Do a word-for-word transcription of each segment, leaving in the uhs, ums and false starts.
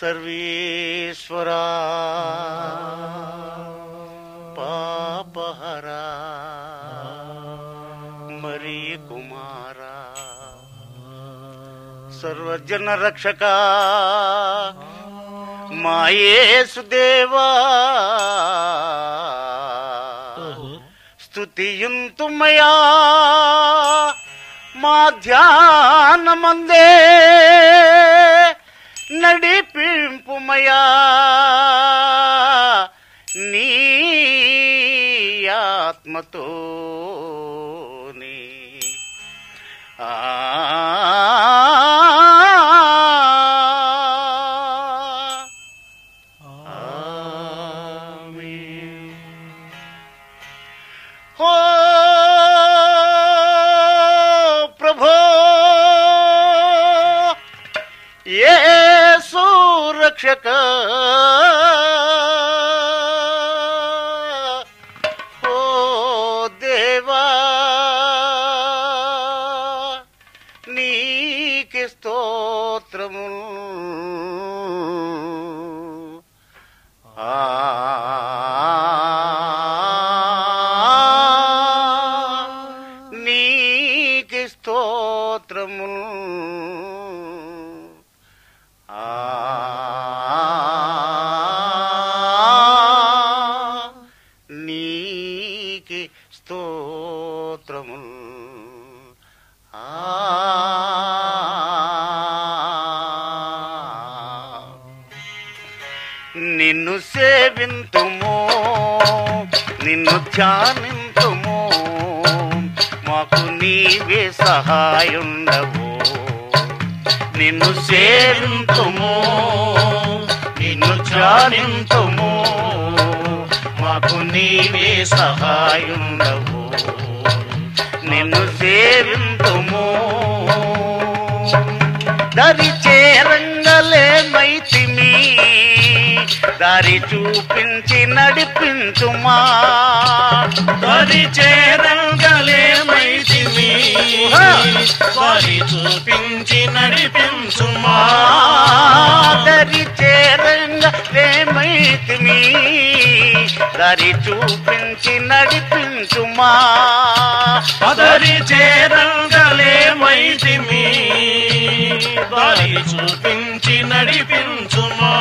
सर्वेश्वरा पापहरा मरिय कुमारा सर्वजन रक्षका मायेश देवा स्तुतियुन्तु मया माध्यानमन्दे नडिपिंपु मया नी आत्मतो नी आ ओ देवा नीके स्तोत्रमु नीके स्तोत्रमु నిన్ను సేవింతుము నిన్ను ధ్యానింతుము మాకు నీవే సహాయుండవు నిన్ను సేవింతుము నిన్ను ధ్యానింతుము మాకు నీవే సహాయుండవు నిన్ను సేవింతుము దరి చేరంగలేమైతిమి దారి చూపించి నడిపించుమా దారి చేరంగలేమైతిమి దారి చూపించి నడిపించుమా దారి చేరంగలేమైతిమి దారి చూపించి నడిపించుమా దారి చేరంగలేమైతిమి దారి చూపించి నడిపించుమా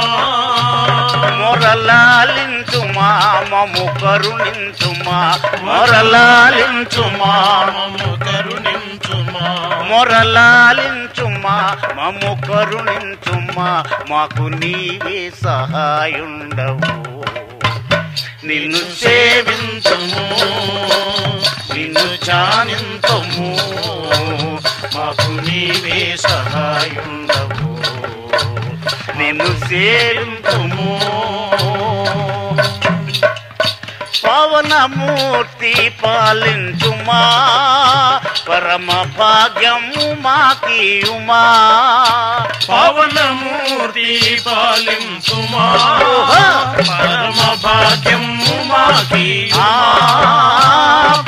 మొరలాలించుమా మము కరుణించుమా మొరలాలించుమా మము కరుణించుమా మొరలాలించుమా మము కరుణించుమా మాకు నీవే సహాయుండవు నిన్ను సేవింతుము నిన్ను ధ్యానింతుము మాకు నీవే సహాయుండవు నిన్ను సేవింతుము పవనమూర్తి పాలించుమా పరమ భాగ్యము మాకియుమా పవనమూర్తి పాలించుమా పరమ భాగ్యము మాకియుమా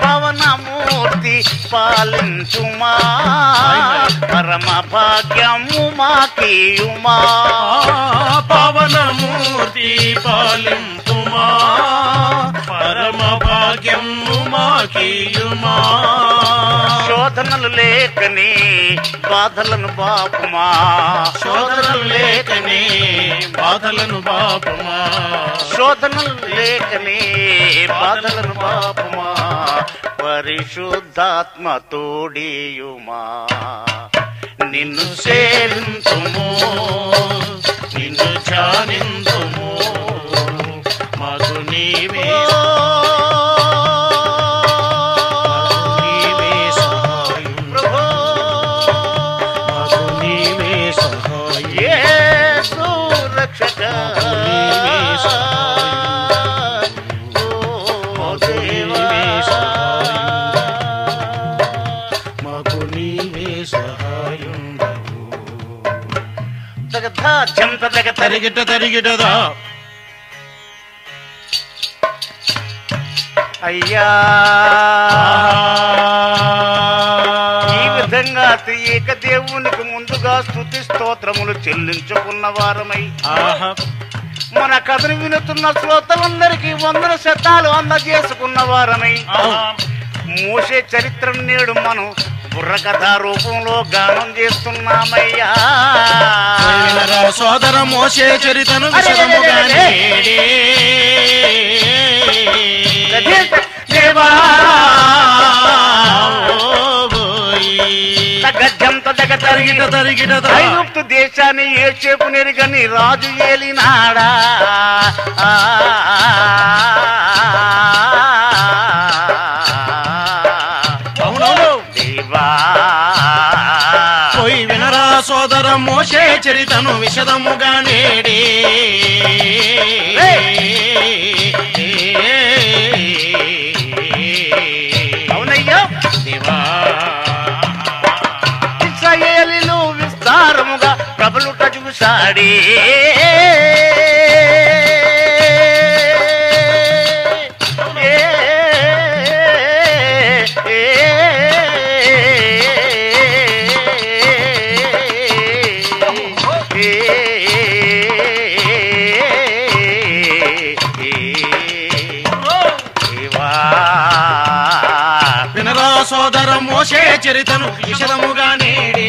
పవనమూర్తి పాలించుమా పరమ భాగ్యము మాకియుమా పవనమూర్తి పాలించుమా పరమ భాగ్యము మాకియుమా శోధనలు లేకనే బాధలను బాపుమా శోధనలు లేకనే బాధలను బాపుమా శోధనలు లేకనే బాధలను బాపుమా పరిశుద్ధాత్మ తోడియుమా నిన్ను సేవింతుము నిన్ను ధ్యానింతుము మాకు నీవే తరిగిట తరిగిటదా అయ్యా ఈ విధంగా సంగాతి ఏక దేవునికి ముందుగా స్తుతి స్తోత్రములు చెల్లించుకున్న వారమై మన కథను వినుతున్న శ్రోతలందరికీ వందల శతాలు అందజేసుకున్న వారమై మోషే చరిత్ర నేడు మనం బుర్ర కథా రూపంలో గానం చేస్తున్నామయ్యా. సోదర మోషే చరిత్రను ఐగుప్తు దేశాన్ని ఏసేపు నెరుగని రాజు ఏలినాడా, పోయి వినరా సోదర మోషే చరితను విశదముగా నేడి. చూసాడే వినరా సోదర మోషే చరితను విశదముగా నేడే.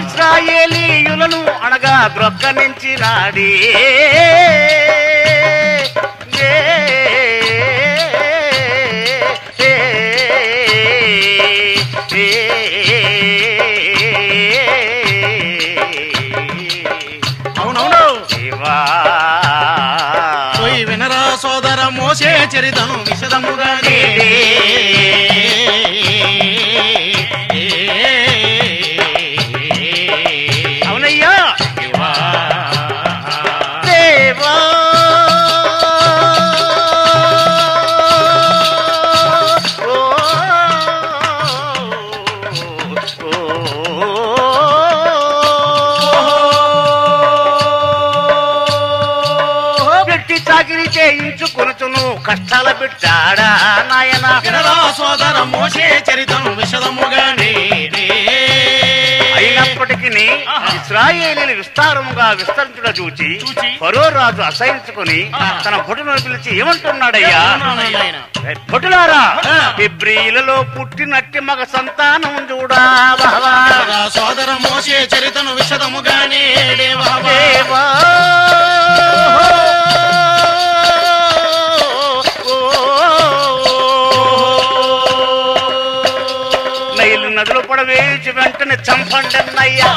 ఇస్రాయేలీయులను అనగా ద్రొక్కనించినాడే మోషే చరితను విశదముగా నేడి. అవునయ్యా దేవా, వ్యక్తి చాకిరి చేయించుకొనుచును కష్టాల పెట్టాడా నాయనా. వినరా సోదర మోషే చరితను విశదముగా నేడి. అయినప్పటికీ ఇశ్రాయేలీని విస్తారముగా విస్తరించుట చూచి ఫరో రాజు అసహించుకుని తన భటులను పిలిచి ఏమంటున్నాడయ్యా, భటులారా ఫిబ్రిలలో పుట్టినట్టి మగ సంతానం చూడా. సోదర మోషే చరితను విశదముగా నేడి. నదులు పడవేసి వెంటనే చంపండి అన్నయ్యా.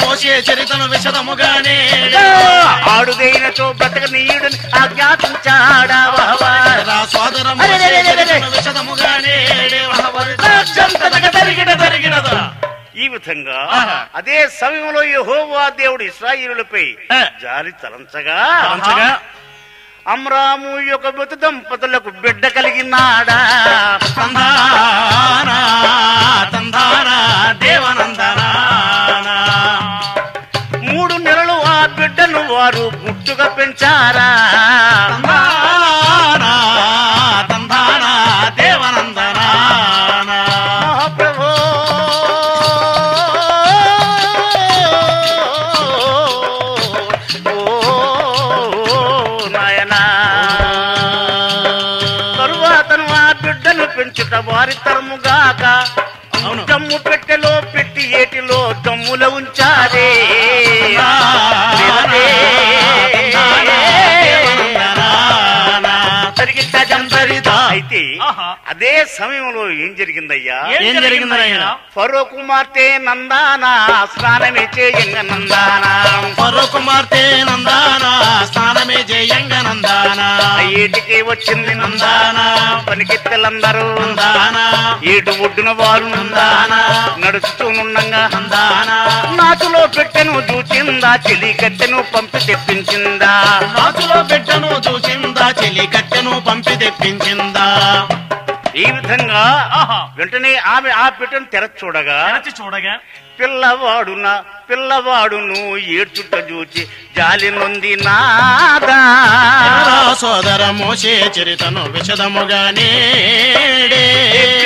మోషే చరితను విశదముగా నేడి. ఆడుదైనతో బ్రతక నీయుడని ఆజ్ఞాపించాడా. సోదర మోషే చరితను విశదముగా నేడి. ఈ విధంగా అదే సమయంలో యెహోవా దేవుడు ఇశ్రాయేలులపై జాలి తలంచగా అమ్రాము యొక్క మృత దంపతులకు బిడ్డ కలిగినాడా. తందానా తందానా దేవనందనా. మూడు నెలలు ఆ బిడ్డను వారు గుట్టుగా పెంచారా. తందానా తందానా దేవనందనా. పెంచుట వారి తరముగాక జమ్ము పెట్టెలో పెట్టి ఏటిలో జమ్ముల ఉంచారే. అయితే అదే సమయంలో ఏం జరిగిందయ్యా, ఏం జరిగిందయ్యా ఫరో కుమార్తె నందానా స్నానమే చేయంగ నందానా. ఫరో కుమార్తె నందానా స్నానమే చేయంగ నందానా. ఏటికి వచ్చింది నందానా. పనికిత్తలందరూ నందానా. ఏటు ఒడ్డున వారు నందానా. నడుచుతూనుండంగా నందానా. నాచులో పెట్టెను చూచిందా చెలికట్టెను పంపి తెప్పించిందా. నాచులో పెట్టెను చూచిందా చెలికట్టెను పంపి తెప్పించిందా. వెంటనే ఆమె ఆ పిటను తెరచి చూడగా తెరచి చూడగా పిల్లవాడునా పిల్లవాడును ఏడ్చుట చూచి జాలి నొంది నాదా సోదర మోషే చరితను విశదముగా నేడే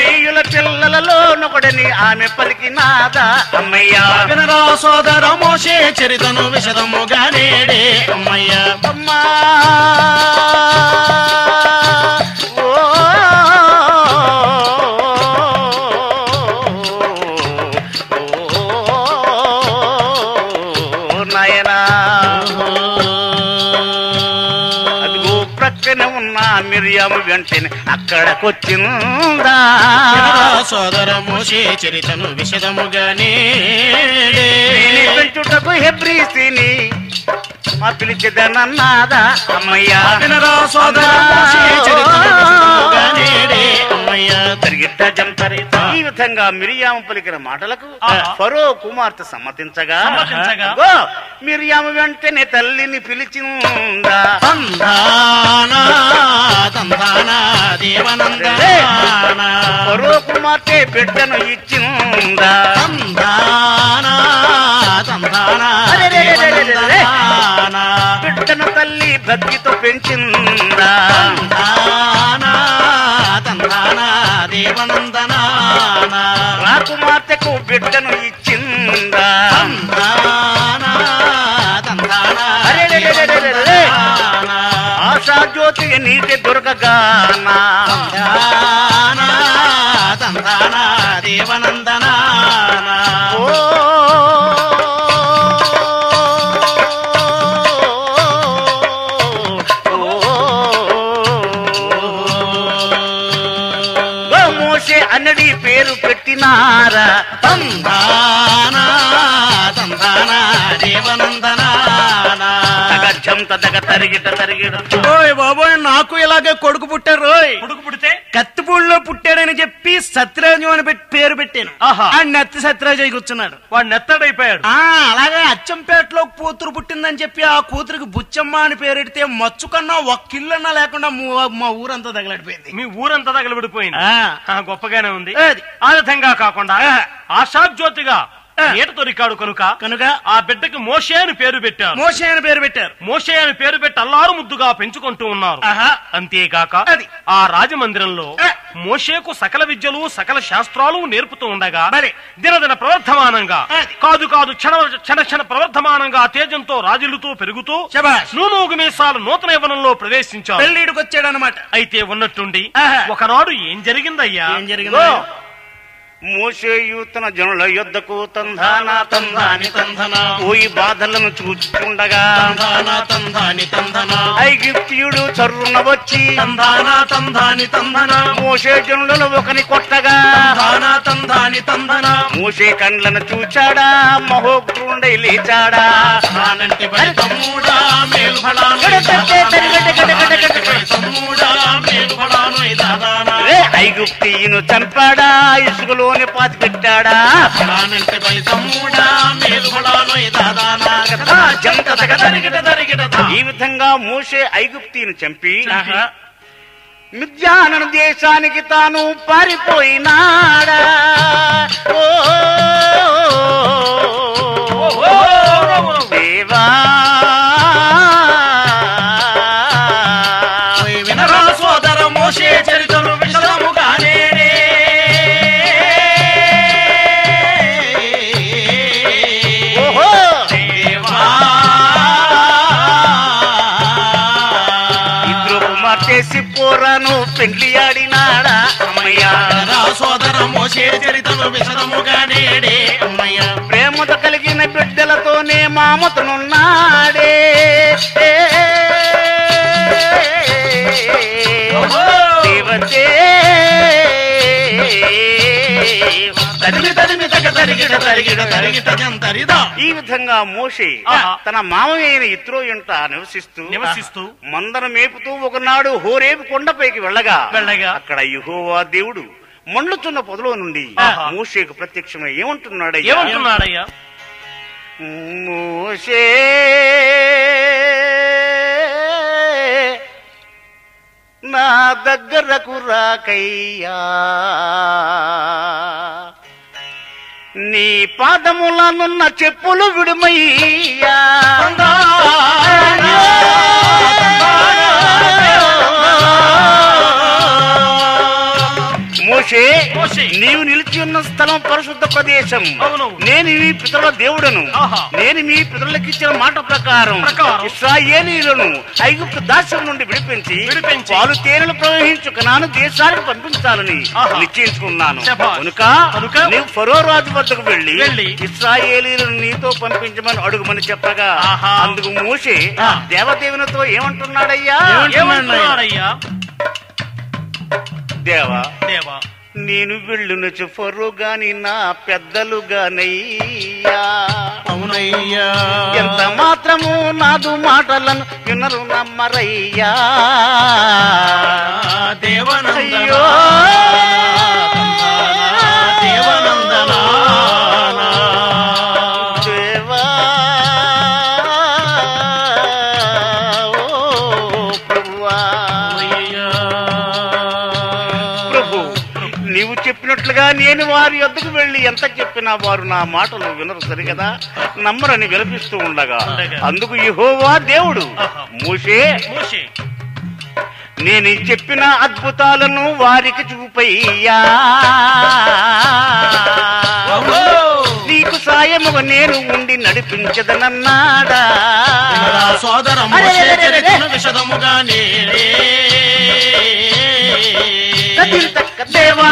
ప్రియుల పిల్లలలోనొకడని ఆమె పలికి నాదా అమ్మయ్యా వినరా సోదర మోషే చరితను విశదముగా నేడే అమ్మయ్యా అమ్మా అక్కడకొచ్చిందా సోదర మోషే చరితను విశదముగానే పెంచుటకు హెబ్రీసిని మా పిలిచెదనన్నాదా అమ్మయ్యా వినరా సోదర మోషే చరితను విశదముగానే అమ్మయ్యా తరిగిట్ట జంతరి ఈ విధంగా మిరియాము పలికిన మాటలకు ఫరో కుమార్తె సమ్మతించగా మిరియాము వెంటనే తల్లిని పిలిచిందా ఫరో కుమార్తె బిడ్డను ఇచ్చిందా బిడ్డను తల్లి భక్తితో పెంచిందా రాకుమార్తెకు బిడ్డను ఇచ్చిందా ఆశా జ్యోతి నీటి దుర్గగానా తందానా దేవనందనా తందానా తందానా దేవనందనా బాబోయ్ నాకు ఇలాగే కొడుకు పుట్టారు రోయ్ కొడుకు పుడితే కత్తిపూడిలో పుట్టాడని చెప్పి సత్యరాజు అని పేరు పెట్టాను. ఆ నెత్తి సత్యరాజు అయి కూర్చున్నాడు. వాడు నెత్తడైపోయాడు. అలాగే అచ్చంపేటలో కూతురు పుట్టిందని చెప్పి ఆ కూతురికి బుచ్చమ్మ అని పేరెడితే మచ్చు కన్నా ఒక కిల్లన్నా లేకుండా మా ఊరంతా తగలడిపోయింది. మీ ఊరంతా తగలబడిపోయింది. గొప్పగానే ఉంది. ఆ విధంగా కాకుండా ఆశాజ్యోతిగా ఏట దొరికాడు కనుక కనుక ఆ బిడ్డకి మోషే అని పేరు పెట్టారు. మోషే అని పేరు పెట్టారు. మోషే అని పేరు పెట్టి అల్లారు ముద్దుగా పెంచుకుంటూ ఉన్నారు. అంతేగాక ఆ రాజమందిరంలో మోషేకు సకల విద్యలు సకల శాస్త్రాలు నేర్పుతూ ఉండగా దినదిన ప్రవర్ధమానంగా కాదు కాదు క్షణ క్షణ ప్రవర్ధమానంగా తేజంతో రాజులతో పెరుగుతూ నూనూగు మీసాలు నూతన యవ్వనంలో ప్రవేశించారు. పెళ్లిడికి వచ్చాడనమాట. అయితే ఉన్నట్టుండి ఒకనాడు ఏం జరిగిందయ్యా? ఏం జరిగిందో మోషేయు తన జనుల యొద్దకు తందానా తందాని తందనా పోయి బాధలను చూచుకుండగా తందానా తందాని తందనా ఐగుప్తియుడు చర్రున వచ్చి తందానా తందాని తందనా మోషే జనులను ఒకని కొట్టగా తందానా తందాని తందనా మోషే కండ్లను చూచాడా మహోగ్రుండై లేచాడా నానంటి బలి తమ్ముడా మేలు ఫలాను మేలు ఫలాను ఐగుప్తియును చంపాడా ఇసుగులు పెట్టాడా ఈ విధంగా మోషే ఐగుప్తిని చంపి మిద్యాన దేశానికి తాను పారిపోయినాడా. దేవా పెండ్లి ఆడినాడా అమ్మయ్యా సోదర మోషే చరితను విశదముగా నేడే అమ్మయ్యా ప్రేమతో కలిగిన బిడ్డలతోనే మామతనున్నాడే దేవతే ఈ విధంగా మోషే తన మామయ్యైన ఇత్రో ఇంట నివసిస్తూ నివసిస్తూ మందను మేపుతూ ఒకనాడు హోరేబు కొండపైకి వెళ్ళగా వెళ్ళగా అక్కడ యెహోవా దేవుడు మండుతున్న పొదలో నుండి మోషేకు ప్రత్యక్షమై ఏమంటున్నాడు ఏమంటున్నాడయ్యా మోషే నా దగ్గరకు రాకయ్యా, నీ పాదములనున్న చెప్పులు విడుమయ్యా. మోషే, నీవు నిలిచి ఉన్న స్థలం పరిశుద్ధ ప్రదేశం. నేను మీ పితరుల దేవుడను. నేను మీ పితరులకు ఇచ్చిన మాట ప్రకారం ఇశ్రాయేలీయులను ఐగుప్తు దాస్యం నుండి విడిపించి పాలు తేనెలు ప్రవహించు కనాను దేశానికి పంపించాలని నిశ్చయించుకున్నాను. కనుక నీవు ఫరో రాజు వద్దకు వెళ్లి ఇశ్రాయేలీయులను నీతో పంపించమని అడుగుమని చెప్పగా, అందుకు మోషే దేవదేవునితో ఏమంటున్నాడయ్యా, ఏమంటున్నాడయ్యా దేవా, నేను వెళ్ళునచు ఫరో గాని నా పెద్దలు గానయ్యా. అవునయ్యా, ఎంత మాత్రము నాదు మాటలను వినరు నమ్మరయ్యా. దేవనయ్యో నేను వారి యొద్దకు వెళ్ళి ఎంత చెప్పినా వారు నా మాటలు వినరు, సరికదా నమ్మరని విలపిస్తూ ఉండగా, అందుకు యెహోవా దేవుడు, మోషే నేను చెప్పిన అద్భుతాలను వారికి చూపయ్యా. నీకు సాయముగా నేను ఉండి నడిపించదనన్నాడా. సోదర విషదముగానే దేవా,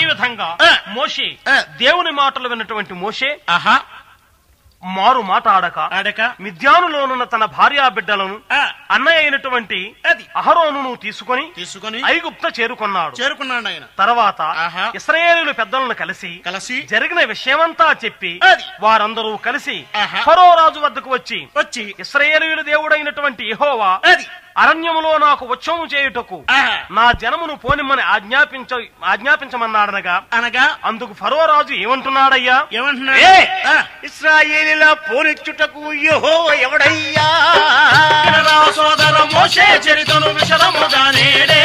ఈ విధంగా మోషే దేవుని మాటలు విన్నటువంటి మోషే ఆహా మారు మాట ఆడక ఆడక మిద్యానులోనున్న తన భార్యా బిడ్డలను అన్నయ్య అయినటువంటి అహరోను తీసుకొని తీసుకొని ఐగుప్త చేరుకున్నాడు చేరుకున్నాడు ఆయన. తర్వాత ఇశ్రాయేలు పెద్దలను కలిసి కలిసి జరిగిన విషయమంతా చెప్పి వారందరూ కలిసి ఫరో రాజు వద్దకు వచ్చి వచ్చి ఇశ్రాయేలు దేవుడైనటువంటి యెహోవా అరణ్యములో నాకు ఉత్సవం చేయుటకు నా జనమును పోనిమ్మని ఆజ్ఞాపించ ఆజ్ఞాపించమన్నాడనగా అనగా అందుకు ఫరో రాజు ఏమంటున్నాడయ్యా, ఏమంటున్నాడు, ఇశ్రాయేలీల పోనిచ్చుటకు యెహోవా ఎవడయ్యా. సోదర మోషే చరితను విషదముగా నేడే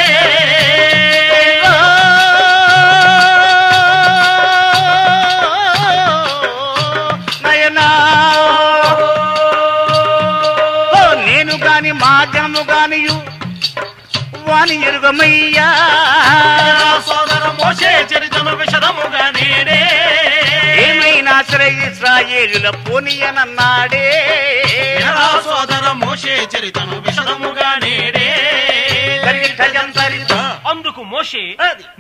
వాని ఎరుగమయ్యా. సోదర మోషే చరిత్రను విషదముగా నేడే ఏమైనా సరే ఇశ్రాయేలుల పోనీయనన్నాడే. సోదర మోషే చరిత్రను విషదముగా నేడే అందుకు మోషే,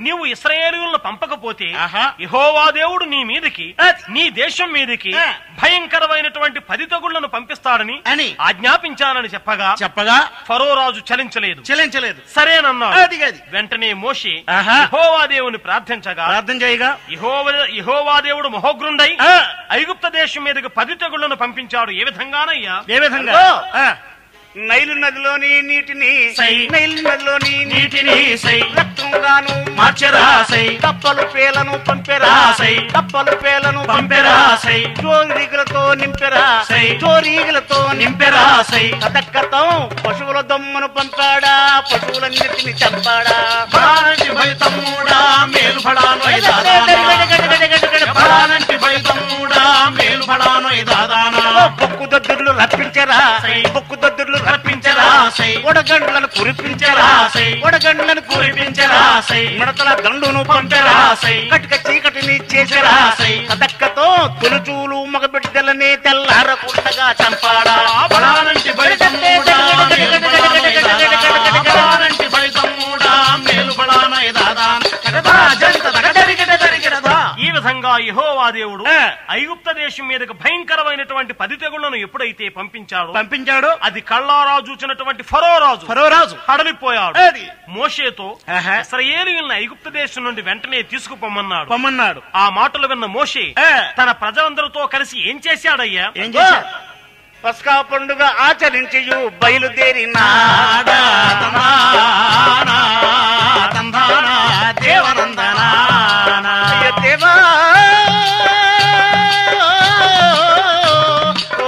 నీవు ఇశ్రాయేలులను పంపకపోతే యెహోవా దేవుడు నీ మీదకి నీ దేశం మీదకి భయంకరమైనటువంటి పది తెగుళ్లను పంపిస్తాడని అని ఆజ్ఞాపించానని చెప్పగా చెప్పగా ఫరో రాజు చలించలేదు చలించలేదు సరేనన్నాడు. అది వెంటనే మోషే యెహోవా దేవుని ప్రార్థించగా ప్రార్థన చేయగా యెహోవా దేవుడు మహోగ్రుండై ఐగుప్త దేశం మీదకి పది తెగుళ్లను పంపించాడు. ఏ విధంగానయ్యా, ఏ విధంగా, నైలు నదిలోని నీటిని నైలు నదిలోని నీటిని రక్తంగాను మార్చరాసై, కప్పలు పేలను పంపెరాసై, కప్పలు పేలను పంపెరాసై, చోరీగలతో నింపెరాసై, చోరీగలతో నింపెరాసై, కథకతం పశువుల దొమ్మను పంపాడా, పశువులన్నిటిని చంపాడా. భయతమ్ముడా మేలు పడానోయ్ దాదానంటి, భయతమ్ముడా మేలు పడానోయ్ దాదానా. బొక్కు దద్దుర్లు రప్పించరా, బొక్కు దద్దుర్లు రప్పించరా, వడగండ్లను కురిపించరా, వడగండ్లను కురిపించరా, మిడతల దండును పంపరాసై, కటిక చీకటిని చేసరాసై, కథక్కతో తొలుచూలు మగబిడ్డలని తెల్లారకుండగా చంపాడా. బలానంటి బలితమ్ముడా బలానంటి బలితమ్ముడా మేలు బలానై దాదానా. ఈ విధంగా యెహోవా దేవుడు ఐగుప్త దేశం మీదకి భయంకరమైనటువంటి పది తెగుళ్లను ఎప్పుడైతే పంపించాడు పంపించాడు అది కళ్ళారా చూచినటువంటి ఫరో రాజు ఫరో రాజు హడలిపోయాడు. మోషేతో ఇశ్రాయేలులను ఐగుప్త దేశం నుండి వెంటనే తీసుకుపొమ్మన్నాడు పొమ్మన్నాడు. ఆ మాటలు విన్న మోషే తన ప్రజలందరితో కలిసి ఏం చేశాడయ్యా, ఏం చేశాడు, పస్కా పండుగ ఆచరించి బయలుదేరినాడా. దేవనందనా దేవా, ఓ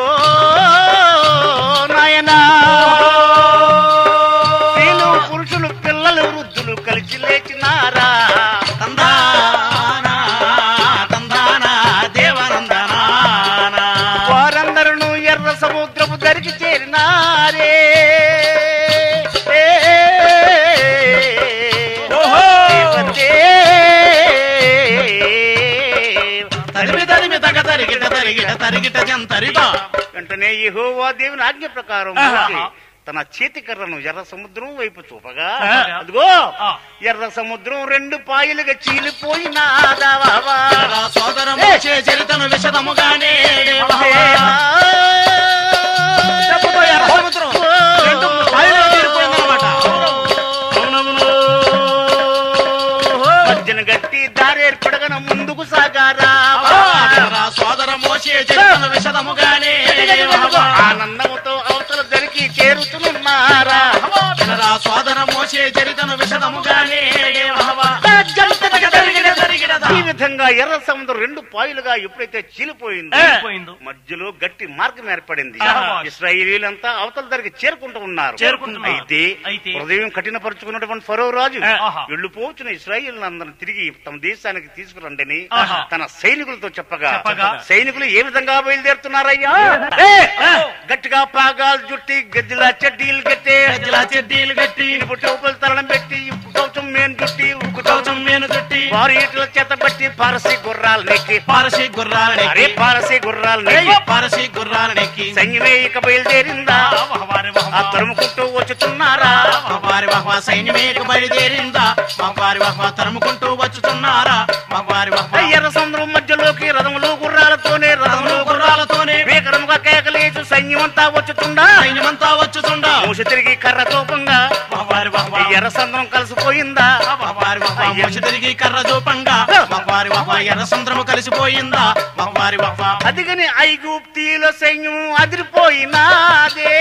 వెంటనే యెహోవా దేవుని ఆజ్ఞ ప్రకారం తన చేతి కర్రను ఎర్ర సముద్రం వైపు చూపగా అదిగో ఎర్ర సముద్రం రెండు పాయలుగా చీలిపోయిన ఆదావా సోదర మోషే చరిత్రను విశదముగానే మధ్యన గట్టి దారి ఏర్పడగా ముందుకు సాగారా సోదర మోషే చరిత్రను విశదముగానే ఆనందముతో అవతల దరికి చేరుతున్నారా సోదర మోషే చరిత్రను విశదముగానే ఈ విధంగా ఎర్ర సముద్రం రెండు పాయలుగా ఎప్పుడైతే చీలిపోయింది మధ్యలో గట్టి మార్గం ఏర్పడింది. ఇశ్రాయేలీయులంతా అవతల దగ్గరికి చేరుకుంటూ ఉన్నారు. అయితే హృదయం కఠినపరుచుకున్నటువంటి ఫరో రాజు వెళ్ళిపోవచ్చిన ఇశ్రాయేలీయులందరినీ తిరిగి తమ దేశానికి తీసుకురండి తన సైనికులతో చెప్పగా సైనికులు ఏ విధంగా బయలుదేరుతున్నారయ్యా గట్టిగా పాగాలు జుట్టి గజ్జిలా చెడ్డీలు కట్టి గజ్జిలా చెడ్డీలు కట్టి పుట్టలు తరణం పెట్టి కౌచం మేను చుట్టి ఉక్కు కౌచం మేను చుట్టి వారి ఇట్ల చేత బట్టి పారసీ గుర్రాలు నెక్కి పారసీ గుర్రాలు నెక్కి పారసీ గుర్రాలు నెక్కి పారసీ గుర్రాలు నెక్కి సైన్యమేక బయలుదేరిందా ఆ తరుముకుంటూ వచ్చుతున్నారా వారి వహ సైన్యమేక బయలుదేరిందా వారి వహ తరుముకుంటూ వచ్చుతున్నారా వారి వహ ఎర్ర సముద్రం మధ్యలోకి రథములు గుర్రాలతోనే రథములు గుర్రాలతోనే వేగరముగా కేకలేసి సైన్యమంతా వచ్చుతుండా సైన్యమంతా వచ్చుతుండా మోషే తిరిగి కర్ర తోపంగా ఎర్ర సముద్రం కలిసిపోయిందా మోషే తిరిగి కర్ర తోపంగా ఎర్ర సముద్రం కలిసిపోయిందా అదిగని ఐగుప్తీల సైన్యం అదిరిపోయినాదే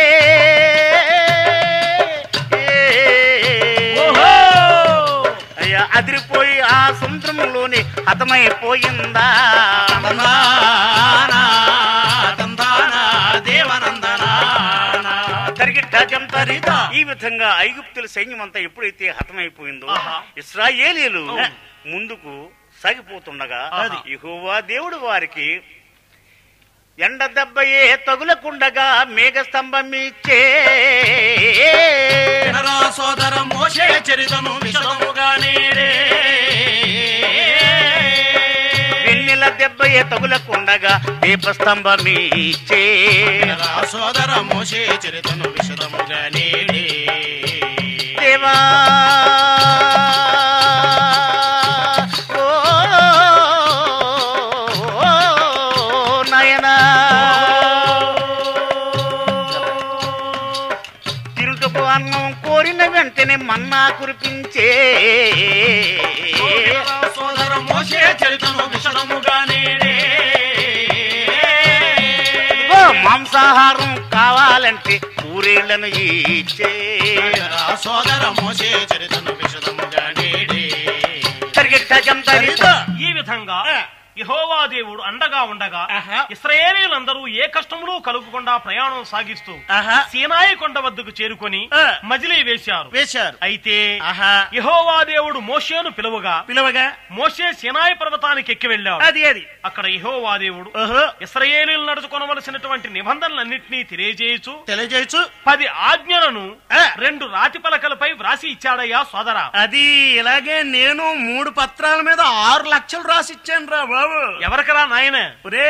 అదిరిపోయి ఆ సముద్రంలోని హతమైపోయిందా ఈ విధంగా ఐగుప్తుల సైన్యం అంతా ఎప్పుడైతే హతమైపోయిందో ఇశ్రాయేలీయులు ముందుకు సాగిపోతుండగా యెహోవా దేవుడు వారికి ఎండ దెబ్బయే తగులకుండగా మేఘ స్తంభం ఇచ్చే సోదర మోషే చరిత్రను విశదముగానే వెన్నెల దెబ్బయే తగులకుండగా దీప స్తంభం ఇచ్చే సోదర మోషే చరిత్రను విశదముగానే దేవా మన్నా కురిపించే సోదర మోషే చరిత్రను విశదముగానే మాంసాహారం కావాలంటే ఊరేళ్లను ఇచ్చే సోదర మోషే చరిత్రను విశదముగానే ఈ విధంగా యెహోవా దేవుడు అండగా ఉండగా ఇశ్రాయేలీయులందరూ ఏ కష్టములు కలుగకుండా ప్రయాణం సాగిస్తూ సీనాయి కొండ వద్దకు చేరుకొని మజిలీ వేశారు వేశారు అయితే యెహోవా దేవుడు మోషేను పిలువగా పిలువగా మోషే సీనాయి పర్వతానికి ఎక్కి వెళ్ళాడు. అది అది అక్కడ యెహోవా దేవుడు ఇశ్రాయేలీయులు నడుచుకొనవలసినటువంటి నిబంధనలన్నింటినీ తెలియజేయచ్చు తెలియజేయచ్చు పది ఆజ్ఞలను రెండు రాతి పలకలపై వ్రాసి ఇచ్చాడయ్యా సోదరా. అది ఇలాగే నేను మూడు పత్రాల మీద ఆరు లక్షలు రాసి ఇచ్చాను రా ఎవరికరా నాయన ఒరే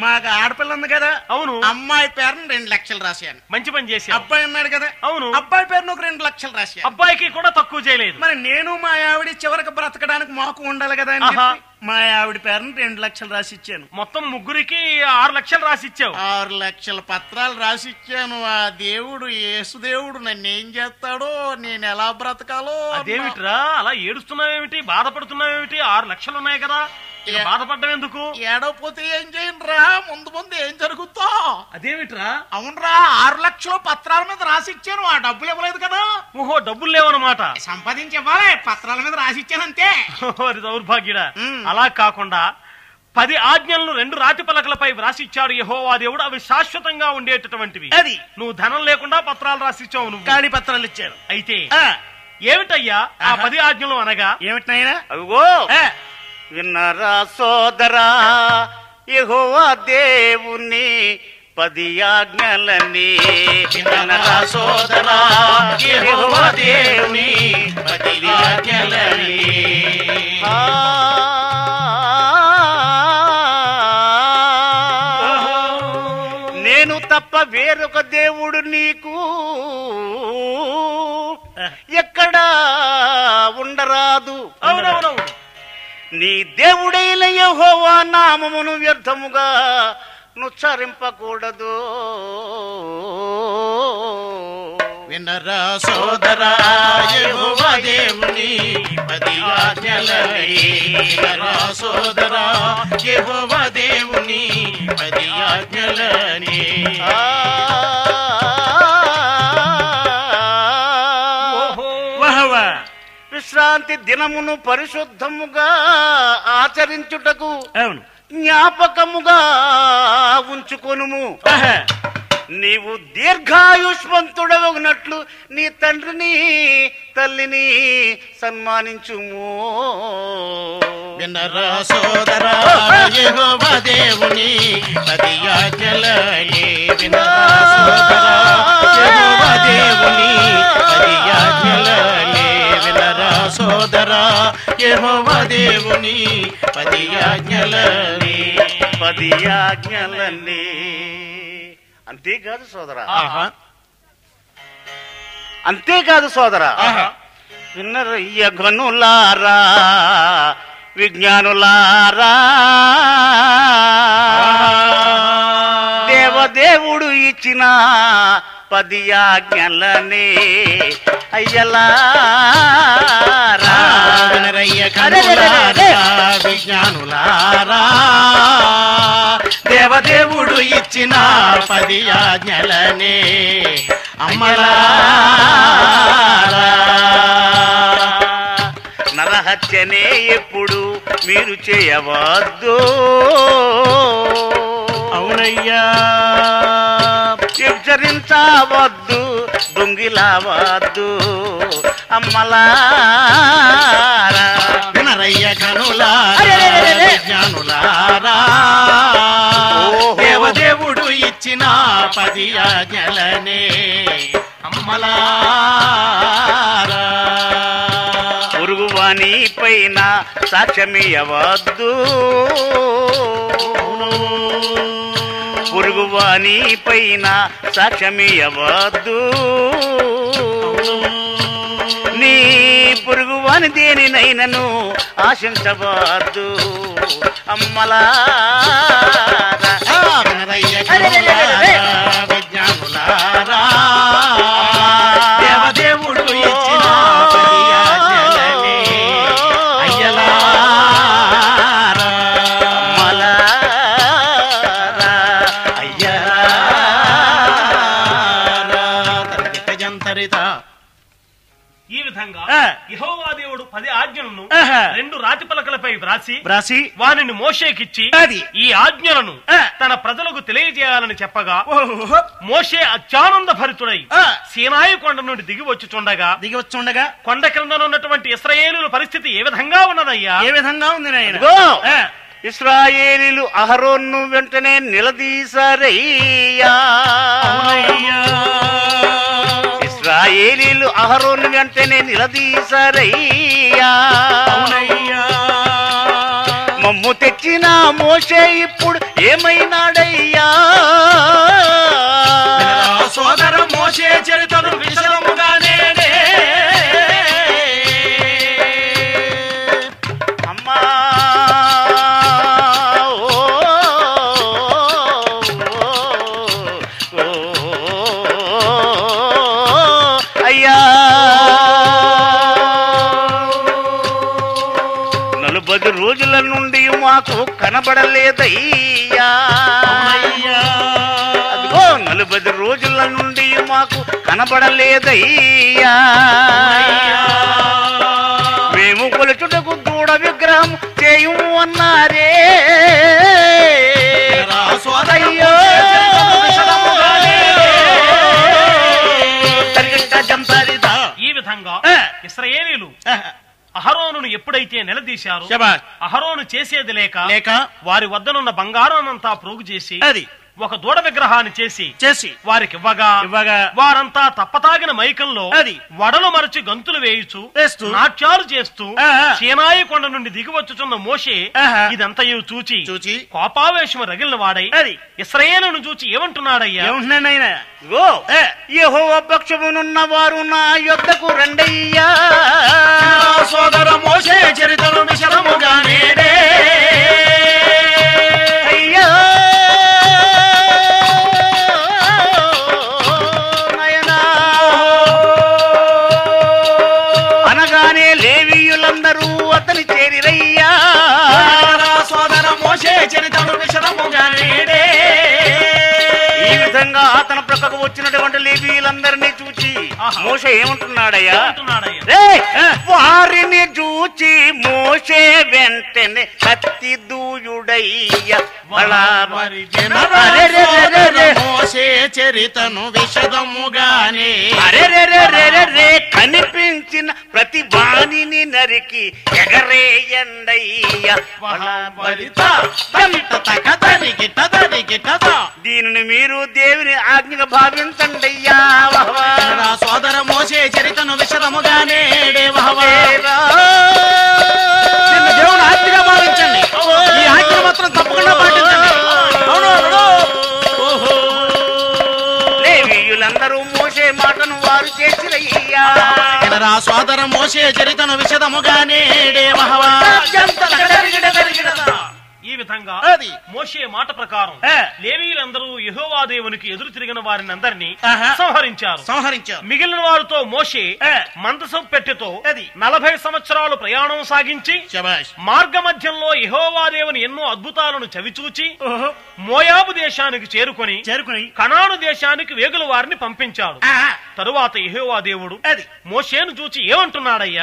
మాకు ఆడపిల్ల ఉంది కదా అవును అమ్మాయి పేరును రెండు లక్షలు రాశాను మంచి పని చేసి అబ్బాయి ఉన్నాడు కదా అవును అబ్బాయి పేరును ఒక రెండు లక్షలు రాశాను అబ్బాయికి కూడా తక్కువ చేయలేదు మరి నేను మా ఆవిడ చివరికి బ్రతకడానికి మాకు ఉండాలి కదా మా ఆవిడ పేరును రెండు లక్షలు రాసి ఇచ్చాను మొత్తం ముగ్గురికి ఆరు లక్షలు రాసి ఇచ్చావు ఆరు లక్షల పత్రాలు రాసి ఇచ్చాను ఆ దేవుడు యేసుదేవుడు నన్ను ఏం చేస్తాడో నేను ఎలా బ్రతకాలో అదేమిట్రా అలా ఏడుస్తున్నావేమిటి బాధపడుతున్నావేమిటి ఆరు లక్షలు ఉన్నాయి కదా బాధపడ్డం ఎందుకు ఏడవపోతే ఏం చేయండి రా ముందు ముందు ఏం జరుగుతా అదేమిట్రా అవునరా ఆరు లక్షలు పత్రాల మీద రాసి ఇచ్చాను ఆ డబ్బులు ఇవ్వలేదు కదా ఓహో డబ్బులు లేవన్నమాట సంపాదించి ఇవ్వాలి పత్రాల మీద రాసి ఇచ్చాను అంతే దౌర్భాగ్యుడా అలా కాకుండా పది ఆజ్ఞలను రెండు రాతి పలకలపై వ్రాసి ఇచ్చాడు యెహోవా దేవుడు అవి శాశ్వతంగా ఉండేటటువంటివి అది నువ్వు ధనం లేకుండా పత్రాలు రాసి ఇచ్చావు నువ్వు ఖాళీ పత్రాలు ఇచ్చారు అయితే ఏమిటయ్యా ఆ పది ఆజ్ఞలు అనగా ఏమిటైనా అగో విన్నారా సోదరా యెహోవా దేవుని పది ఆజ్ఞలని విన్నారా సోదరా యెహోవా దేవుని పది ఆజ్ఞలని ఆ నేను తప్ప వేరొక దేవుడు నీకు ఎక్కడా ఉండరాదు అవునవును నీ దేవుడైన యెహోవా నామమును వ్యర్థముగా నుచ్చరింపకూడదు వినరా సోదరా యెహోవా దేవుని పది ఆజ్ఞలై వినరా సోదరా యెహోవా దేవుని పది ఆజ్ఞలని ఆ విశ్రాంతి దినమును పరిశుద్ధముగా ఆచరించుటకు జ్ఞాపకముగా ఉంచుకొనుము నీవు దీర్ఘాయుష్మంతుడవగునట్లు నీ తండ్రిని తల్లిని సన్మానించుము వినరా సోదరా యెహోవా దేవుని పది ఆజ్ఞలని వినరా సోదరా యెహోవా దేవుని పది ఆజ్ఞలని వినరా సోదరా యెహోవా దేవుని పది ఆజ్ఞలని పది ఆజ్ఞలని అంతేకాదు సోదరా అంతేకాదు సోదరా విన్నరయ్య గనులారా విజ్ఞానులారా దేవదేవుడు ఇచ్చిన పది ఆజ్ఞలనే అయ్యలారా విన్నరయ్య గనులారా విజ్ఞానులారా దేవదేవుడు ఇచ్చిన పది ఆజ్ఞలనే అమ్మలారా నరహత్యనే ఎప్పుడు మీరు చేయవద్దు అవునయ్యా విభజించవద్దు దొంగిలవద్దు అమ్మలారా వినరయ్య గనులారా విజ్ఞానులారా దేవదేవుడు ఇచ్చిన పది ఆజ్ఞలనే అమ్మలారా పురుగువాని పైన సాక్ష్యమియవద్దు పురుగువాని పైన సాక్ష్యమియవద్దు నీ పురుగువాని దేనినైనను ఆశించవద్దు అమ్మలారా విజ్ఞానులారా దేవదేవుడు ఇచ్చిన పది ఆజ్ఞలనే అయ్యలారా అమ్మలారా అయ్యలారా తరితజంతరిత ఈ విధంగా యెహోవా దేవుడు పది ఆజ్ఞలను రెండు రాతి పలకలపై వ్రాసి వ్రాసి వానిని మోషేకిచ్చి ఈ ఆజ్ఞలను తన ప్రజలకు తెలియజేయాలని చెప్పగా మోషే అత్యానంద భరితుడై సీనాయి కొండ నుండి దిగి వచ్చుచుండగా దిగి వచ్చుండగా కొండ క్రింద ఉన్నటువంటి ఇశ్రాయేలుల పరిస్థితి ఏ విధంగా ఉన్నదయ్యా ఏ విధంగా ఉంది నాయనా ఇశ్రాయేలీలు అహరోను వెంటనే నిలదీశారయ్యా ఇశ్రాయేలీలు అహరోను వెంటనే నిలదీశారయ్యా మమ్ము తెచ్చిన మోషే ఇప్పుడు ఏమైనాడయ్యా సోదర మోషే చరిత్రను విశ్రమముగానే అమ్మా అయ్యా నలభై రోజుల నుండి మాకు కనబడలేదయ్యా అదిగో నలభై రోజుల నుండి మాకు కనబడలేదయ్యా మేము కొలుచుటకు దూడ విగ్రహం చేయుము అన్నారే సోదయ్యో ఈ విధంగా అహరోనును ఎప్పుడైతే నిలదీశారో అహరోను చేసేది లేక లేక వారి వద్దనున్న బంగారాన్నంతా ప్రోగు చేసి అది ఒక దూడ విగ్రహాన్ని చేసి చేసి వారికి ఇవ్వగా ఇవ్వగా వారంతా తప్పతాగిన మైకంలో అది వడలు మరచి గంతులు వేయుచు నాట్యాలు చేస్తూ సీనాయి కొండ నుండి దిగివచ్చుచున్న మోషే ఇదంతయు చూచి చూచి కోపావేశము రగిలిన వాడై అది ఇశ్రాయేలును చూచి ఏమంటున్నాడయ్యా? ఏమంటున్నానైనా, ఇగో యెహోవా పక్షమునున్న వారు నా యొద్దకు రండయ్యా, సోదర మోషే చరిత్రను విశరముగా నేడే అతను ప్రక్కకు వచ్చినటువంటి లేవీలందరినీ చూచి మోషే ఏమంటున్నాడయ్యా? వారిని చూచి మోషే వెంటనే కత్తి దూయుడయ్యా, మోషే చరితను విషదముగానే కనిపించిన ప్రతి వాణిని నరికి ఎగరేయండయ్యా. దీనిని మీరు దేవుని ఆజ్ఞగా భావించండి అయ్యా. సోదర మోషే చరితను విషదముగానే దేవుని ఆజ్ఞగా భావించండి, ఈ ఆజ్ఞ మాత్రం తప్పకుండా పాటించండి. లేవీయులందరూ మోషే మాటను వారు చేసిరయ్యా. సోదర మోషే చరితను విషదముగానే ఈ విధంగా అది మోషే మాట ప్రకారం లేవీయులందరూ యెహోవా దేవునికి ఎదురు తిరిగిన వారిని అందరినీ సంహరించారు సంహరించారు మిగిలిన వారితో మోషే మందసం పెట్టెతో నలభై సంవత్సరాలు ప్రయాణం సాగించి మార్గ మధ్యంలో యెహోవా దేవుని ఎన్నో అద్భుతాలను చవిచూచి మోయాబు దేశానికి చేరుకొని చేరుకుని కనాను దేశానికి వేగుల వారిని పంపించాడు. తరువాత యెహోవా దేవుడు అది మోషేను చూచి ఏమంటున్నాడయ్యా?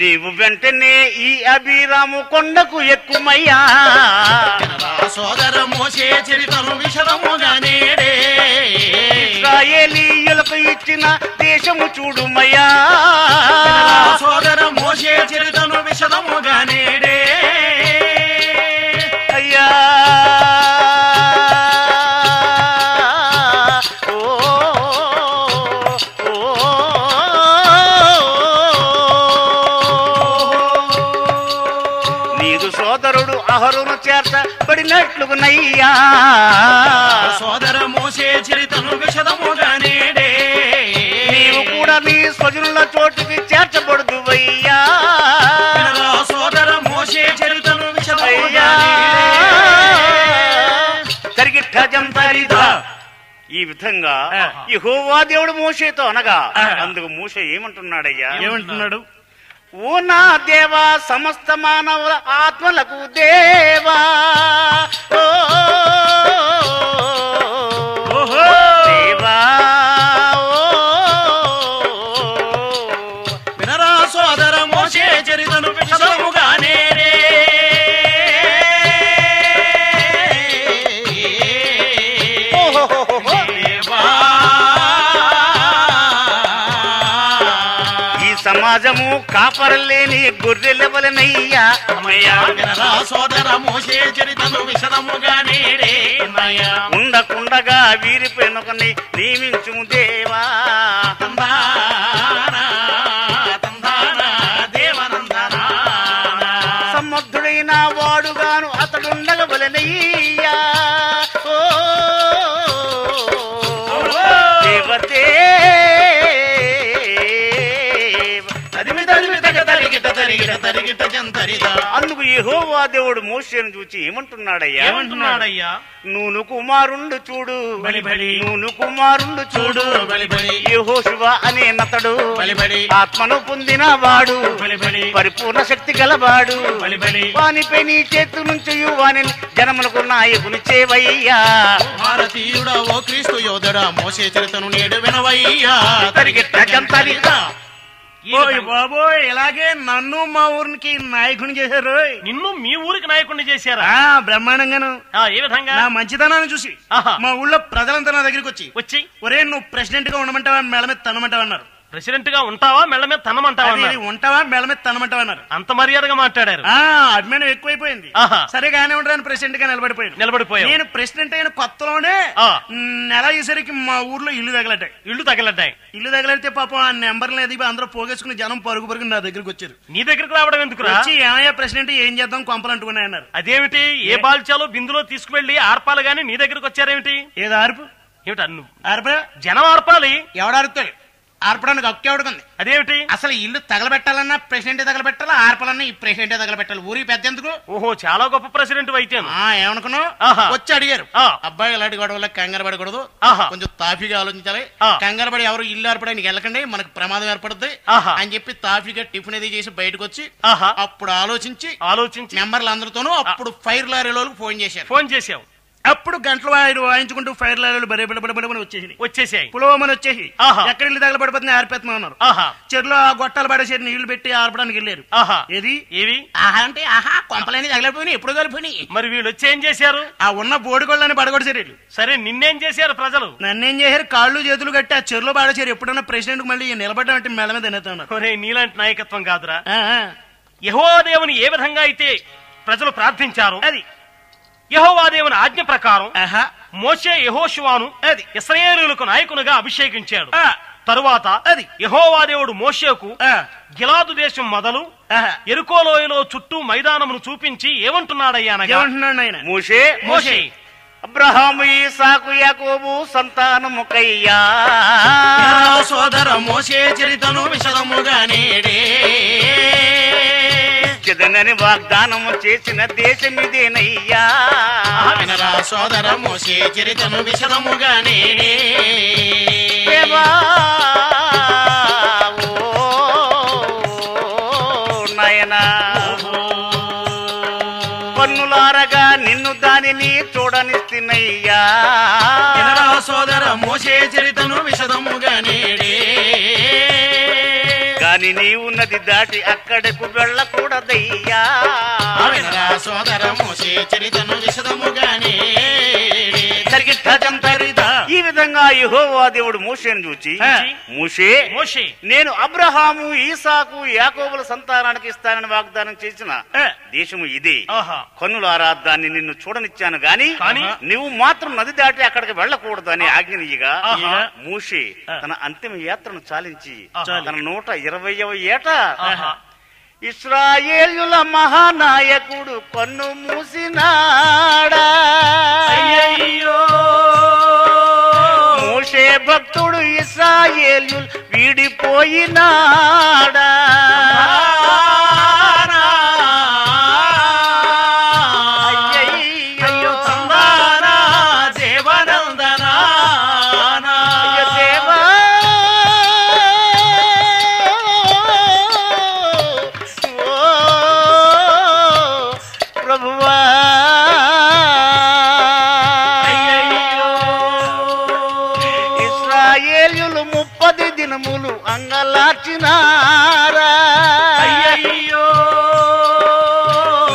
నీవు వెంటనే ఈ అభిరాము కొండకు ఎక్కుమయ్యా. సోదర మోషే చరితను విషదముగానే ఇశ్రాయేలీయులకు ఇచ్చిన దేశము చూడుమయ్యా. సోదర మోషే చరితను విషదముగానే అయ్యా. అహరోను చేర్చబడినట్లుగునయ్యా. సోదర మోషే చరితను విషదముగానే నీవు కూడా నీ స్వజనుల చోటికి చేర్చబడుదువయ్యా. సోదర మోషే చరితను విషదముగానే తరిగిట్ట జంతరిదా. ఈ విధంగా యెహోవా దేవుడు మోషేతో అనగా అందుకు మోషే ఏమంటున్నాడయ్యా? ఏమంటున్నాడు? ఓ నా దేవా, సమస్త మానవుల ఆత్మలకు దేవా, దేవా. వినరా సోదర మోషే చరితను విషదముగానే సమాజము కాపరలేని గొర్రెల వలెనయ్యా. సోదర మోషే చరితను విషదముగానే ఉండకుండగా వీరిపైన ఒకని నియమించుము దేవా. సమర్థుడైన వాడుగాను అతడుండగ వలెనయ్యా. ఓ దేవతే అందుకు యెహోవా దేవుడు మోషేను చూచి ఏమంటున్నాడయ్యా? ఏమంటున్నాడయ్యా? నూను కుమారుండు చూడు, నూను కుమారుండు చూడు, యెహోషువ అనే నతడు ఆత్మను పొందిన వాడు, పరిపూర్ణ శక్తి గలవాడు, వానిపై నీ చేతు నుంచి వాని జనములకు నాయకుని చేవయ్యా. భారతీయుడా, ఓ క్రీస్తు యోధుడా, మోషే చరితను నేడు వినవయ్యా. బాబోయ్, ఇలాగే నన్ను మా ఊరికి నాయకుడిని చేశారు. నిన్ను మీ ఊరికి నాయకుడిని చేశారా? బ్రహ్మాండంగాను. ఏ విధంగా? నా మంచితనాన్ని చూసి మా ఊళ్ళో ప్రజలంతా నా దగ్గరికి వచ్చి వచ్చి ఒరే, నువ్వు ప్రెసిడెంట్ గా ఉండమంటావా, మేడమే తనమంటావన్నారు. ప్రెసిడెంట్ గా ఉంటావా మెల్ల మీద తనమంటావా అన్నారు. ఇది ఉంటావా మెల్ల మీద తనమంటావా అన్నారు. అంత మర్యాదగా మాట్లాడారు. ఆ అభిమానం ఎక్కువైపోయింది. సరే గానే ఉంటారని ప్రెసిడెంట్ గా నిలబడిపోయాను. నిలబడిపోయాను. నేను ప్రెసిడెంట్ అయిన కొత్తలోనే నెల అయ్యేసరికి మా ఊర్లో ఇల్లు తగలడ్డాయి. ఇల్లు తగలడ్డాయి. ఇల్లు తగలడితే పాపం ఆ నెంబర్ లేదు అందరూ పోగేసుకుని జనం పరుగు పరుగు నా దగ్గరికి వచ్చారు. నీ దగ్గరికి రావడం ఎందుకు రా వచ్చి ఏమయ్యా ప్రెసిడెంట్ ఏం చేద్దాం కొంపలు అంటుకున్నాయి అన్నారు. అదేమిటి ఏ బాల్చాలో బిందులో తీసుకువెళ్లి ఆర్పాలు గాని నీ దగ్గరికి వచ్చారేమిటి? ఏది ఆర్పు ఏమిటి అన్ను ఆర్పా జనం ఆర్పాలి. ఎవడారుతాడు? ఆర్పడానికి హక్కు ఎవడుకుంది? అదేమిటి అసలు ఇల్లు తగలబెట్టాలన్నా ప్రెసిడెంట్ తగలబెట్టాలా ఆర్పాలన్నా ఈ ప్రెసిడెంట్ తగలబెట్టాలి. ఊరికి పెద్ద ఎందుకు? ఓహో చాలా గొప్ప ప్రెసిడెంట్ అయితే ఏమనుకున్నావు? వచ్చి అడిగారు అబ్బాయి ఇలాంటి గొడవల కంగారు పడకూడదు కొంచెం తాఫీగా ఆలోచించాలి. కంగారు పడి ఎవరు ఇల్లు ఆర్పడానికి వెళ్ళకండి మనకు ప్రమాదం ఏర్పడుతుంది అని చెప్పి తాఫీగా టిఫిన్ అది చేసి బయటకు వచ్చి అప్పుడు ఆలోచించి ఆలోచించి మెంబర్లు అందరితోనూ అప్పుడు ఫైర్ లారీలోకి ఫోన్ చేశారు. ఫోన్ చేశావు అప్పుడు గంటలు వాయిడు వాయించుకుంటూ ఫైర్ లారీలు బరే బడబడబడమని వచ్చేసి వచ్చేసాయి. పులవమని వచ్చేసి ఎక్కడ ఇల్లు తగలబడిపోతుంది ఆరిపోతున్నా ఉన్నారు. చెరులో ఆ గొట్టాలు పడేసరి నీళ్లు పెట్టి ఆర్పడానికి వెళ్ళారు. ఏది ఏవి ఆహా అంటే ఆహా కొంపలని తగలపోయినాయి ఎప్పుడు కలిపోయినాయి. మరి వీళ్ళు వచ్చి ఏం చేశారు? ఆ ఉన్న బోడిగోళ్ళని పడగొడిసారు. సరే నిన్నేం చేశారు ప్రజలు? నన్నేం చేశారు? కాళ్ళు చేతులు కట్టి ఆ చెరులో పడేసారు. ఎప్పుడన్నా ప్రెసిడెంట్ మళ్ళీ నిలబడ్డా అంటే మెల్ల మీద అనేస్తున్నారు. నీలాంటి నాయకత్వం కాదురా. యెహోవా దేవుని ఏ విధంగా అయితే ప్రజలు ప్రార్థించారు అది యెహోవా దేవుని ఆజ్ఞ ప్రకారం మోషే యెహోషువాను అది ఇశ్రాయేలులకు నాయకునిగా అభిషేకించాడు. తరువాత అది యెహోవా దేవుడు మోషేకు గిలాదు దేశం మొదలు ఎరుకోలోయలో చుట్టూ మైదానమును చూపించి ఏమంటున్నాడయ్యానగా మోషే మోషే అబ్రహాము ఈసాకు యాకోబు సంతానముకయ్యా సోదర మోషే చరితను విశదముగా నేడే జనని వాగ్దానము చేసిన దేశమిదేనయ్యా వినరా సోదర మోషే చరితను విశదముగా నేడే దేవా ఓ నయనా పన్నులారగా నిన్ను దానిని చూడనిస్తినయ్యా వినరా సోదర మోషే చరితను విశదముగా నేడే కాని నీవు నది దాటి అక్కడకు వెళ్ళకూడదయ్యా వినరా సోదర మోషే చరితను విశదముగానే ఈ విధంగా యెహోవా దేవుడు మోషేను చూచి మోషే మోషే నేను అబ్రహాము ఈసాకు యాకోబుల సంతానానికి ఇస్తానని వాగ్దానం చేసిన దేశము ఇది కన్నులారా దాన్ని నిన్ను చూడనిచ్చాను గాని నువ్వు మాత్రం నది దాటి అక్కడికి వెళ్ళకూడదు అని ఆజ్ఞనీయగా మోషే తన అంతిమ యాత్రను చాలించి తన నూట ఇరవైవ ఏట ఇశ్రాయేలుల మహానాయకుడు కన్ను మూసినాడా మోషే భక్తుడు ఇశ్రాయేలులు వీడిపోయినాడా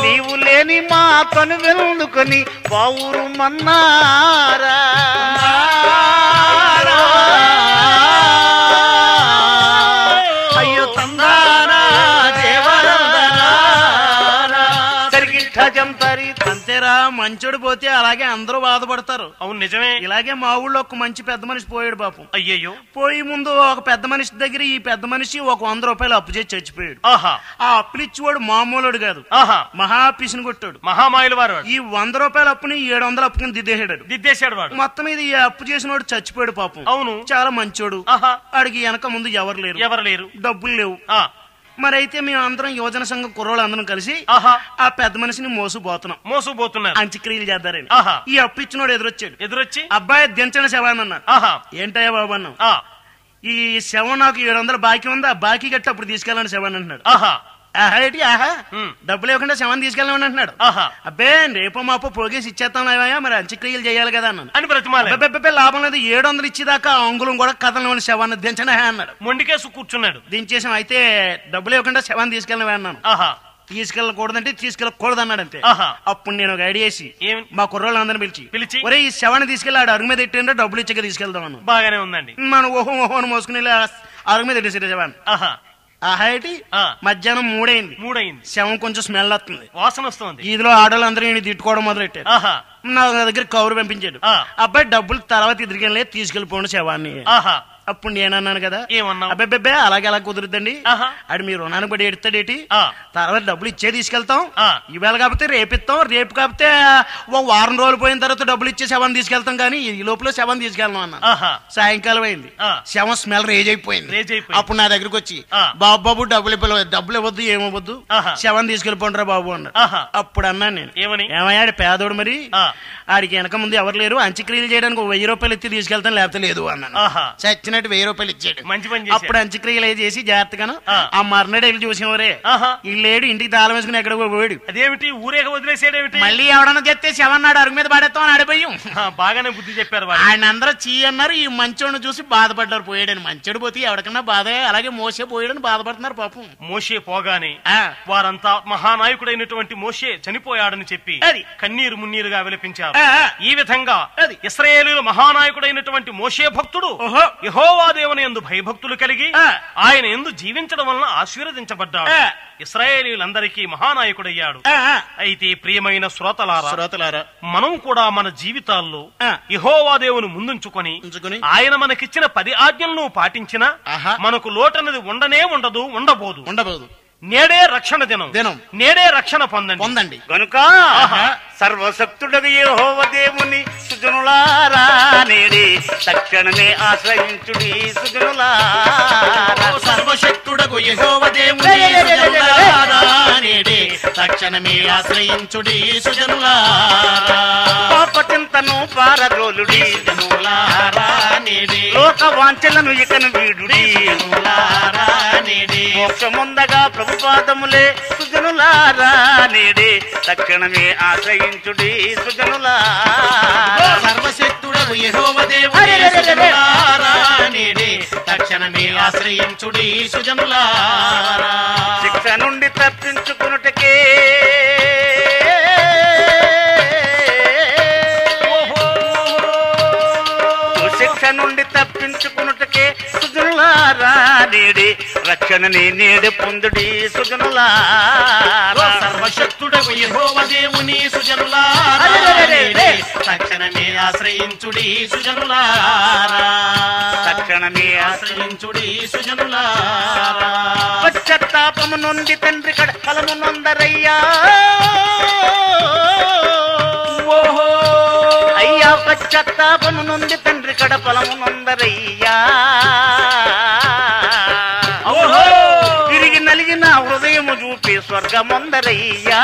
నీవు లేని మా తను వెనుకొని పావురు మన్నారా అయ్యో తందారా దేవరందనారా సరిగిట్ట జంపరి అంతేరా. మంచోడు పోతే అలాగే అందరూ బాధపడతారు. అవును నిజమే. ఇలాగే మా ఊళ్ళో ఒక మంచి పెద్ద మనిషి పోయాడు పాపం. అయ్యయ్యో. పోయి ముందు ఒక పెద్ద మనిషి దగ్గర ఈ పెద్ద మనిషి ఒక వంద రూపాయలు అప్పు చేసి చచ్చిపోయాడు. ఆ అప్పులు ఇచ్చేవాడు మామూలుడు కాదు, మహా పిసిని కొట్టాడు, మహామాయలు వారు. ఈ వంద రూపాయల అప్పుని ఏడు వందల అప్పు కింద దిద్దేసాడు దిద్దేశాడు వాడు. మొత్తం ఇది ఈ అప్పు చేసిన వాడు చచ్చిపోయాడు పాపం. అవును చాలా మంచోడు. ఆడికి వెనక ముందు ఎవరు లేరు, ఎవరు లేరు, డబ్బులు లేవు. మరైతే మేము అందరం యువజన సంఘం కుర్రోళ్ళు అందరం కలిసి ఆ పెద్ద మనిషిని మోసుపోతున్నాం మోసుపోతున్నాం అంత్యక్రియలు చేద్దారని. ఈ అప్పు ఇచ్చినోడు ఎదురొచ్చాడు. ఎదురొచ్చి అబ్బాయి దించని శవాన్ని అన్నారు. ఏంటయ్యా బాబు అన్నాం, ఈ శవం నాకు ఏడు వందలు బాకీ ఉంది, ఆ బాకీ గట్టి అప్పుడు తీసుకెళ్ళాలని శవాన్ని అంటున్నాడు. ఆహా ఏంటి ఆహా డబ్బులు ఇవ్వకుండా శవాన్ని తీసుకెళ్ళమని అంటున్నాడు. అబ్బే రేపో మాపో పోగేసి ఇచ్చేస్తానయ్యా మరి అంత్యక్రియలు చేయాలి కదా అన్నాడు అని బ్రతిమాలి. లాభం లేదు, ఏడు వందలు ఇచ్చేదాకా అంగుళం కూడా కదలని శవాన్ని దించనా అన్నాడు. మొండికేసి కూర్చున్నాడు. దించేసాం. అయితే డబ్బులు ఇవ్వకుండా శవాన్ని తీసుకెళ్ళవే అన్నాను. తీసుకెళ్ళకూడదంటే తీసుకెళ్ళకూడదు అన్నాడు. అంతే. అప్పుడు నేను ఒక ఐడియా చేసి మా కుర్రోళ్ళు అందరిని పిలిచి పిలిచి ఒరే ఈ శవాన్ని తీసుకెళ్ళి ఆడు అరుగు మీద ఎట్టిండో డబ్బులు ఇచ్చాక తీసుకెళ్దాం అన్నాను. బాగానే ఉందండి మనం ఓహో ఓహో అని మోసుకుని ఆరు మీద ఎడిసి జవాన్ ఆహా ఆహైటి మధ్యాహ్నం మూడైంది మూడైంది శవం కొంచెం స్మెల్ వస్తుంది వాసన వస్తుంది వీధిలో ఆడలందరూ నిన్ను తిట్టుకోవడం మొదలెట్టారు ఆహా నా దగ్గర కవర్ పంపించాడు అబ్బాయి డబ్బులు తర్వాత ఇదిరికలే తీసుకెళ్లిపోను శవాన్ని ఆహా అప్పుడు నేనన్నాను కదా ఏమన్నావు అబ్బబ్బే అలాగే అలా కుదురుద్దండి అడి మీ రుణాన్ని పడి ఎడతాడేటి తర్వాత డబ్బులు ఇచ్చే తీసుకెళ్తాం ఈవేళ కాకపోతే రేపిస్తాం రేపు కాకపోతే ఓ వారం రోజులు పోయిన తర్వాత డబ్బులు ఇచ్చే శవాన్ని తీసుకెళ్తాం కానీ ఈ లోపల శవాన్ని తీసుకెళ్ళను అన్నాను సాయంకాలం అయింది శవం స్మెల్ రేజ్ అయిపోయింది అప్పుడు నా దగ్గరకు వచ్చి బాబు బాబు డబ్బులు డబ్బులు ఇవ్వద్దు ఏమవ్వద్దు శవాన్ని తీసుకెళ్ళిపోండ్రా బాబు అన్నాడు అప్పుడు అన్నాను నేను ఏమయ్యా పేదోడు మరి ఆడికి వెనక ముందు ఎవరు లేరు అంత్యక్రియలు చేయడానికి వెయ్యి రూపాయలు ఎత్తి తీసుకెళ్తాను లేకపోతే లేదు అన్నాను సచ్చిన వెయ్యి రూపాయలు ఇచ్చాడు అప్పుడు అంత్యక్రియలు చేసి జాగ్రత్తగాను ఆ మర్నాడు వెళ్ళి చూసేవరే ఈ లేడు ఇంటికి తాళం వేసుకుని ఎక్కడికో పోయాడు అదేమిటి ఊరేక వదిలేసేదేమిటి మళ్ళీ ఎవడన్నా చెప్తే శవన్నాడు అరుగు మీద పడేస్తామని అడిపోయాం బాగానే బుద్ధి చెప్పారు ఆయన అందరూ చీ అన్నారు ఈ మంచోడిని చూసి బాధపడ్డారు పోయాడని మంచోడు పోతే ఎవరికన్నా బాధ అలాగే మోసే పోయాడని బాధపడుతున్నారు పాపం మోసే పోగానే వారంతా మహానాయకుడైనటువంటి మోసే చనిపోయాడని చెప్పి కన్నీరు మున్నీరుగా విలపించారు ఈ విధంగా ఇశ్రాయేలు మహానాయకుడైనటువంటి మోసే భక్తుడు యెహోవా దేవుని యందు భయభక్తులు కలిగి ఆయన యందు జీవించడం వలన ఆశీర్వదించబడ్డాడు ఇశ్రాయేలీయులందరికీ మహానాయకుడయ్యాడు అయితే ప్రియమైన శ్రోతలారా శ్రోతలారా మనం కూడా మన జీవితాల్లో యెహోవా దేవుని ముందుంచుకొని ఆయన మనకిచ్చిన పది ఆజ్ఞలను పాటించినా మనకు లోటన్నది ఉండనే ఉండదు ఉండబోదు ఉండబోదు నేడే రక్షణ దినం దినం నేడే రక్షణ పొందండి పొందండి గనుక సర్వశక్తుడగు యెహోవా దేవుని సుజనులారా నేడే తక్షణమే ఆశ్రయించుడి సుజనులారా సర్వశక్తుడగు యెహోవా దేవుని సుజనులారా నేడే తక్షణమే ఆశ్రయించుడి సుజనులారా పాపచింతను పారద్రోలుడి సుజనులారా నేడే లోక వాంఛలను ఇకను వీడుడి సుజనులారా నేడే మోక్షముందగా ప్రభుపాదములే సుజనులారా నేడే తక్షణమే ఆశ్రయించుడి సుజనులారా సర్వశక్తుడగు యెహోవా దేవుని సుజనులారా నేడే తక్షణమే ఆశ్రయించుడి సుజనులారా శిక్ష నుండి తప్పించుకొనుటకే శిక్ష నుండి తప్పించుకొనుటకే సుజనులారా నేడే రక్షణని నేడు పొందుడి సుజనులారా సర్వశక్తుడగు యెహోవా దేవుని సుజనులారా నేడే రక్షణని ఆశ్రయించుడి సుజనులారా రక్షణని ఆశ్రయించుడి సుజనులారా పశ్చాత్తాపము నుండి తండ్రి కడ ఫలము నొందరయ్యా అయ్యా పశ్చాత్తాపము నుండి తండ్రి కడ ఫలము నొందరయ్యా స్వర్గమందరయ్యా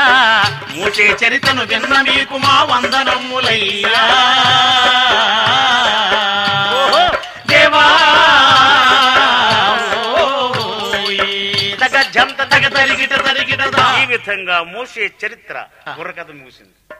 మోషే చరితను విన్న మీకు మా వందనములయ్యా దేవా తగ జంత తగ తరిగిట తరిగిట ఈ విధంగా మోషే చరిత్ర బుర్రకథ ముగిసింది.